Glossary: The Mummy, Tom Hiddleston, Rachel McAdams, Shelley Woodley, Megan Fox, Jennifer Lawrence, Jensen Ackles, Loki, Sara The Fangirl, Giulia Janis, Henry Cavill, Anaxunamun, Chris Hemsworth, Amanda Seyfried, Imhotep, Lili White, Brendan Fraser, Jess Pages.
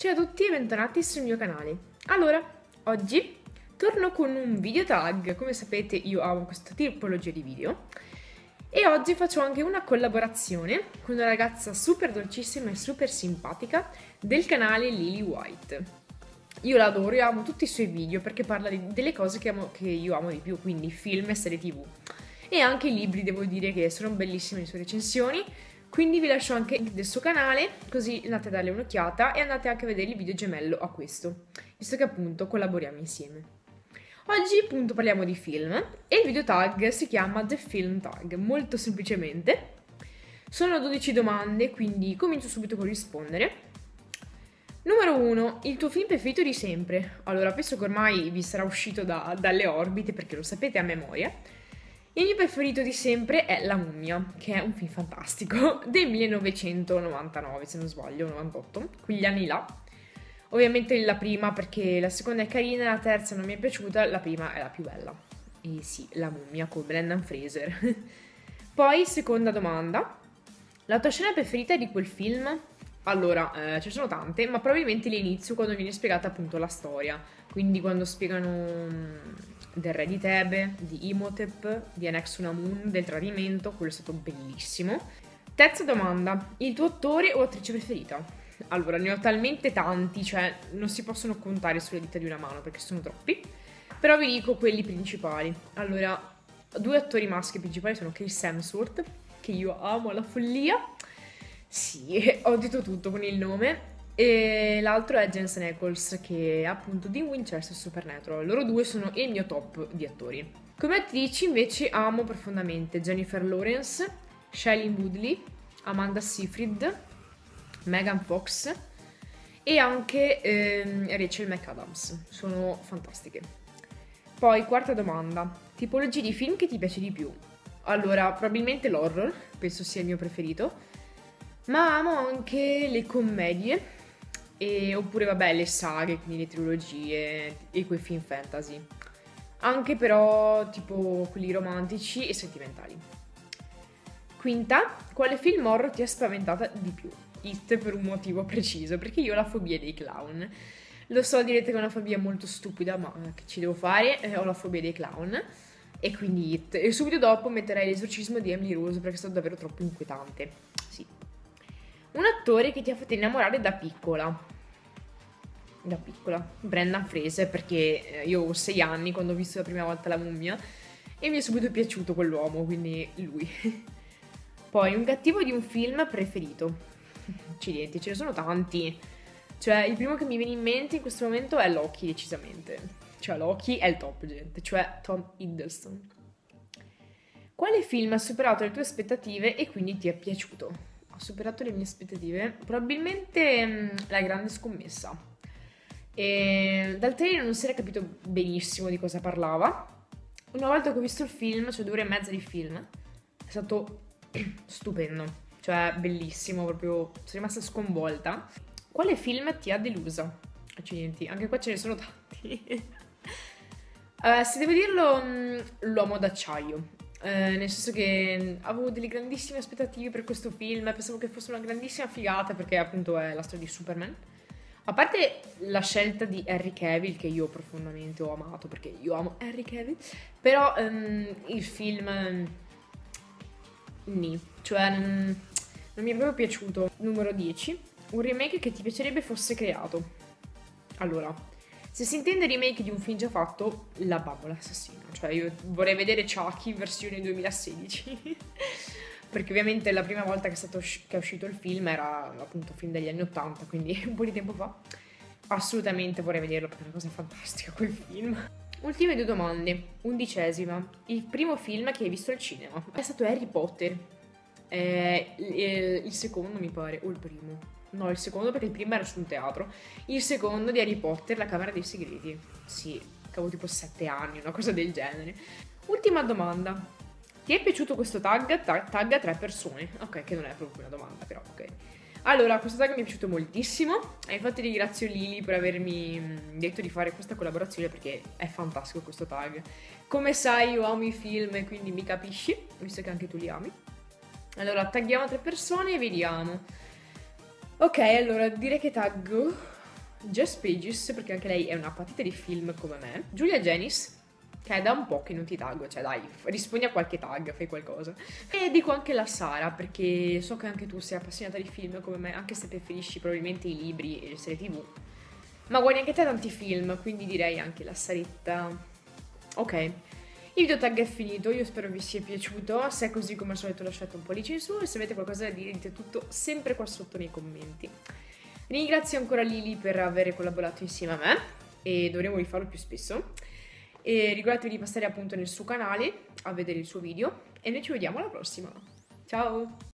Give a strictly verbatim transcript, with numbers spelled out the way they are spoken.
Ciao a tutti e bentornati sul mio canale. Allora, oggi torno con un video tag, come sapete io amo questa tipologia di video, e oggi faccio anche una collaborazione con una ragazza super dolcissima e super simpatica del canale Lili White. Io la adoro e amo tutti i suoi video perché parla di, delle cose che, amo, che io amo di più, quindi film e serie tv. E anche i libri, devo dire che sono bellissime le sue recensioni. Quindi vi lascio anche il link del suo canale, così andate a darle un'occhiata e andate anche a vedere il video gemello a questo, visto che appunto collaboriamo insieme. Oggi appunto parliamo di film e il video tag si chiama The Film Tag, molto semplicemente. Sono dodici domande, quindi comincio subito con rispondere. Numero uno. Il tuo film preferito di sempre? Allora, penso che ormai vi sarà uscito da, dalle orbite perché lo sapete a memoria. Il mio preferito di sempre è La Mummia, che è un film fantastico, del millenovecentonovantanove se non sbaglio, novantotto, quegli anni là. Ovviamente la prima perché la seconda è carina, la terza non mi è piaciuta, la prima è la più bella. E sì, La Mummia con Brendan Fraser. Poi, seconda domanda, la tua scena preferita di quel film? Allora, eh, ce ne sono tante, ma probabilmente l'inizio quando viene spiegata appunto la storia, quindi quando spiegano del re di Tebe, di Imhotep, di Anaxunamun, del tradimento, quello è stato bellissimo. Terza domanda, il tuo attore o attrice preferita? Allora, ne ho talmente tanti, cioè non si possono contare sulle dita di una mano perché sono troppi, però vi dico quelli principali. Allora, due attori maschi principali sono Chris Hemsworth, che io amo alla follia, sì, ho detto tutto con il nome, e l'altro è Jensen Ackles, che è appunto di Winchester Supernatural. Loro due sono il mio top di attori. Come attrici invece amo profondamente Jennifer Lawrence, Shelley Woodley, Amanda Seyfried, Megan Fox e anche ehm, Rachel McAdams. Sono fantastiche. Poi, quarta domanda, tipologie di film che ti piace di più? Allora, probabilmente l'horror, penso sia il mio preferito, ma amo anche le commedie. E, oppure vabbè le saghe, quindi le trilogie e quei film fantasy, anche però tipo quelli romantici e sentimentali. Quinta, quale film horror ti ha spaventata di più? It, per un motivo preciso, perché io ho la fobia dei clown. Lo so, direte che è una fobia molto stupida, ma che ci devo fare, eh, ho la fobia dei clown e quindi It. E subito dopo metterei L'esorcismo di Emily Rose perché è stato davvero troppo inquietante, sì. Un attore che ti ha fatto innamorare da piccola, da piccola, Brendan Fraser, perché io ho sei anni quando ho visto la prima volta La Mummia e mi è subito piaciuto quell'uomo, quindi lui. Poi un cattivo di un film preferito, accidenti, ce ne sono tanti, cioè il primo che mi viene in mente in questo momento è Loki decisamente, cioè Loki è il top gente, cioè Tom Hiddleston. Quale film ha superato le tue aspettative e quindi ti è piaciuto? Superato le mie aspettative, probabilmente mh, La Grande Scommessa. E dal trailer non si era capito benissimo di cosa parlava. Una volta che ho visto il film, cioè due ore e mezza di film, è stato stupendo, cioè bellissimo, proprio sono rimasta sconvolta. Quale film ti ha delusa? Accidenti, anche qua ce ne sono tanti. uh, se devo dirlo, mh, L'Uomo d'Acciaio. Eh, nel senso che avevo delle grandissime aspettative per questo film, pensavo che fosse una grandissima figata perché appunto è la storia di Superman. A parte la scelta di Henry Cavill, che io profondamente ho amato perché io amo Henry Cavill, però um, il film um, nì, cioè um, non mi è proprio piaciuto. Numero dieci, un remake che ti piacerebbe fosse creato. Allora, se si intende remake di un film già fatto, La bambola assassina, cioè io vorrei vedere Chucky versione duemilasedici, perché ovviamente la prima volta che è, stato, che è uscito il film era appunto film degli anni ottanta, quindi un po' di tempo fa. Assolutamente vorrei vederlo perché è una cosa fantastica quel film. Ultime due domande, undicesima, il primo film che hai visto al cinema? È stato Harry Potter, eh, il, il secondo mi pare, o il primo? No, il secondo perché il primo era su un teatro. Il secondo di Harry Potter, La Camera dei Segreti. Sì, avevo tipo sette anni, una cosa del genere. Ultima domanda, ti è piaciuto questo tag? Tag a tre persone. Ok, che non è proprio una domanda, però ok. Allora, questo tag mi è piaciuto moltissimo e infatti ringrazio Lili per avermi detto di fare questa collaborazione perché è fantastico questo tag. Come sai io amo i film, quindi mi capisci, visto che anche tu li ami. Allora, tagghiamo tre persone e vediamo. Ok, allora direi che taggo Jess Pages, perché anche lei è una patita di film come me, Giulia Janis, che è da un po' che non ti taggo, cioè dai, rispondi a qualche tag, fai qualcosa. E dico anche la Sara, perché so che anche tu sei appassionata di film come me, anche se preferisci probabilmente i libri e le serie tv, ma guardi anche te tanti film, quindi direi anche la Saretta. Ok, il video tag è finito, io spero vi sia piaciuto, se è così come al solito lasciate un pollice in su e se avete qualcosa da dire dite tutto sempre qua sotto nei commenti. Ringrazio ancora Lili per aver collaborato insieme a me e dovremo rifarlo più spesso. E ricordatevi di passare appunto nel suo canale a vedere il suo video e noi ci vediamo alla prossima. Ciao!